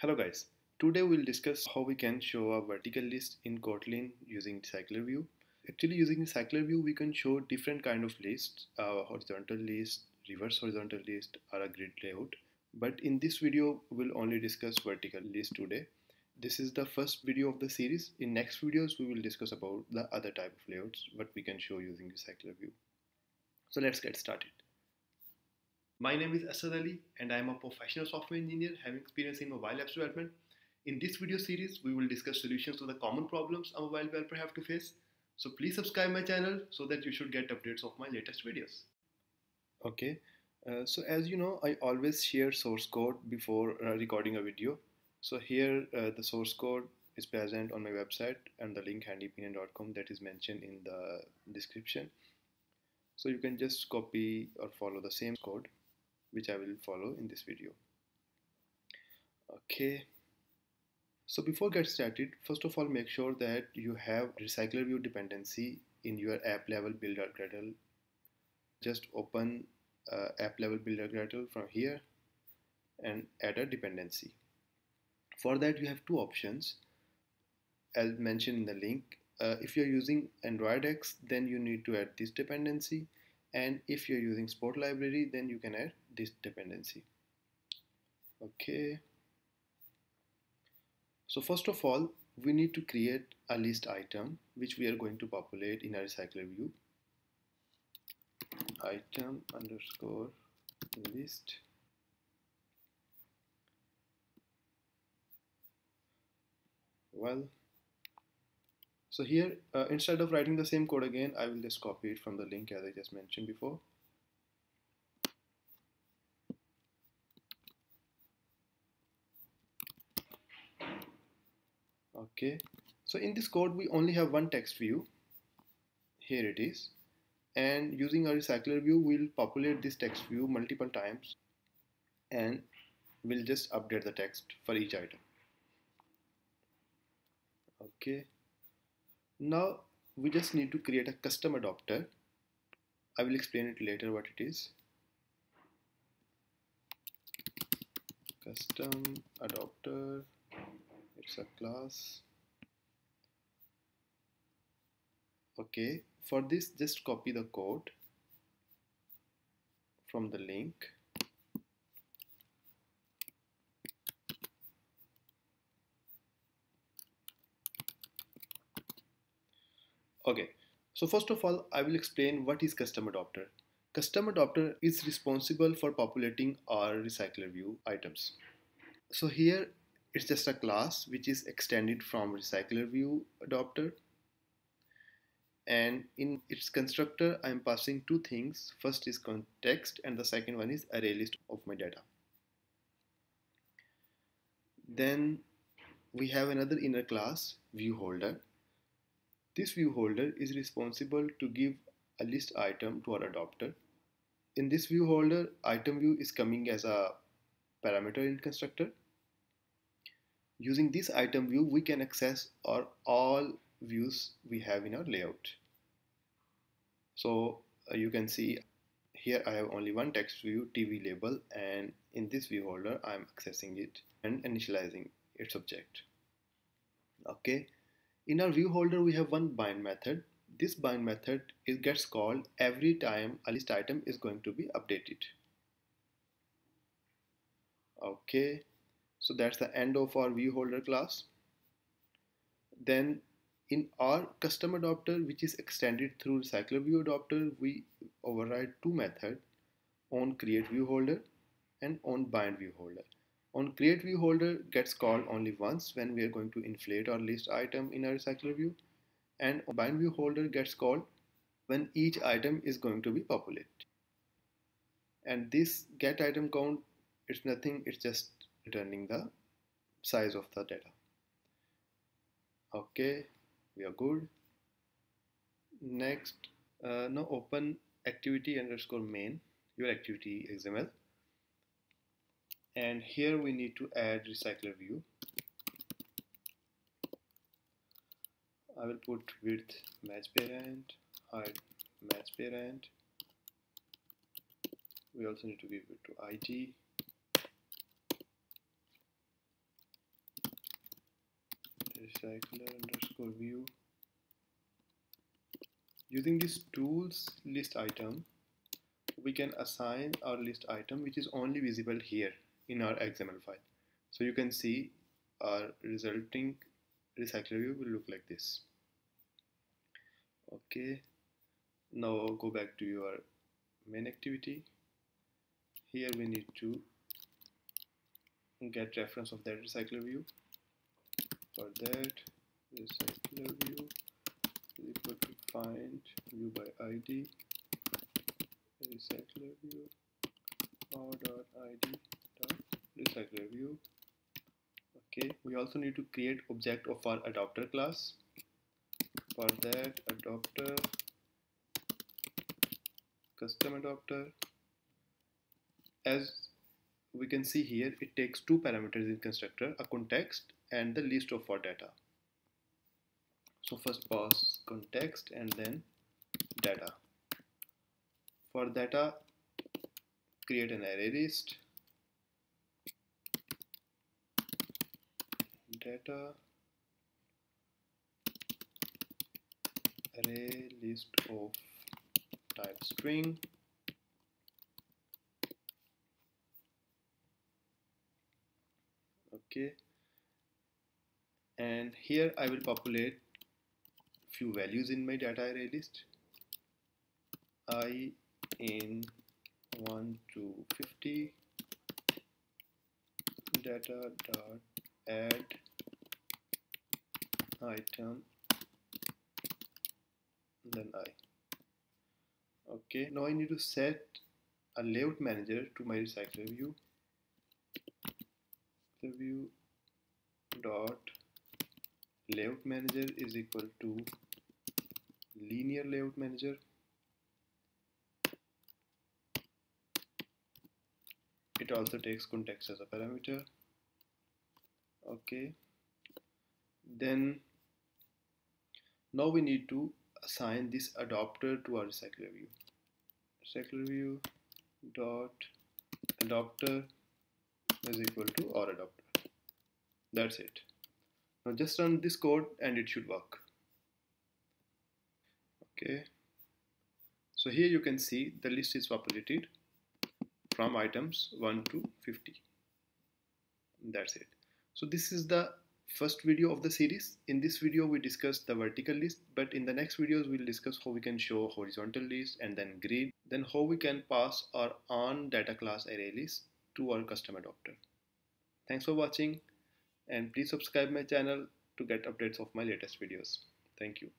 Hello guys, today we'll discuss how we can show a vertical list in Kotlin using RecyclerView. Actually, using RecyclerView we can show different kind of lists, a horizontal list, reverse horizontal list, or a grid layout. But in this video we'll only discuss vertical list today. This is the first video of the series. In next videos we will discuss about the other type of layouts what we can show using RecyclerView. So let's get started. My name is Asad Ali and I am a professional software engineer having experience in mobile apps development. In this video series, we will discuss solutions to the common problems a mobile developer have to face. So please subscribe my channel so that you should get updates of my latest videos. Okay, so as you know, I always share source code before recording a video. So here the source code is present on my website and the link handyopinion.com that is mentioned in the description. So you can just copy or follow the same code, which I will follow in this video. Okay, so before get started, first of all make sure that you have RecyclerView dependency in your app level builder Gradle. Just open app level builder Gradle from here and add a dependency. For that you have two options as mentioned in the link. If you're using AndroidX, then you need to add this dependency, and if you're using Spot library, then you can add this dependency. Okay, so first of all we need to create a list item which we are going to populate in our RecyclerView. Item underscore list. Well, so here instead of writing the same code again, I will just copy it from the link as I just mentioned before. Okay, so in this code we only have one text view. Here it is, and using our RecyclerView we'll populate this text view multiple times and we'll just update the text for each item. Okay, now we just need to create a custom adapter. I will explain it later what it is. Custom adapter, it's a class. Okay, for this just copy the code from the link. Okay, so first of all I will explain what is custom adapter. Custom adapter is responsible for populating our RecyclerView items. So here it's just a class which is extended from RecyclerView adapter, and in its constructor I am passing two things. First is context and the second one is array list of my data. Then we have another inner class, view holder. This view holder is responsible to give a list item to our adapter. In this view holder, item view is coming as a parameter in constructor. Using this item view, we can access our all views we have in our layout. So you can see here I have only one text view, TV label, and in this view holder, I'm accessing it and initializing its object. Okay. In our view holder we have one bind method. This bind method gets called every time a list item is going to be updated. Okay, so that's the end of our view holder class. Then in our custom adapter, which is extended through RecyclerView adapter, we override two methods, on create view holder and on bind view holder. On create view holder gets called only once when we are going to inflate our list item in our RecyclerView, and bind view holder gets called when each item is going to be populated. And this get item count, it's nothing, it's just returning the size of the data. Okay, we are good. Next, now open activity underscore main, your activity XML. And here we need to add RecyclerView. I will put width match parent, height match parent. We also need to give it to ID. recycler_view. Using this tools list item, we can assign our list item, which is only visible here in our XML file. So you can see our resulting recycler view will look like this. Okay, now go back to your main activity. Here we need to get reference of that recycler view. For that recycler view is equal to find view by id recycler view now.id.recyclerView. Okay, we also need to create object of our adapter class. For that adapter custom adapter, as we can see here, it takes two parameters in constructor, a context and the list of our data. So first pass context and then data. For data, create an array list. Data array list of type string. Okay, and here I will populate few values in my data array list. I in 1 to 50, data dot add item, then I. Okay, now I need to set a layout manager to my recycler view. The view dot layout manager is equal to linear layout manager. It also takes context as a parameter. Okay, then now we need to assign this adapter to our recycler view. Recycler view dot adapter is equal to our adapter. That's it. Now just run this code and it should work. Okay, so here you can see the list is populated from items 1 to 50. That's it. So this is the first video of the series. In this video we discussed the vertical list, but in the next videos we'll discuss how we can show horizontal list and then grid, then how we can pass our on data class array list to our custom adapter. Thanks for watching, and please subscribe my channel to get updates of my latest videos. Thank you.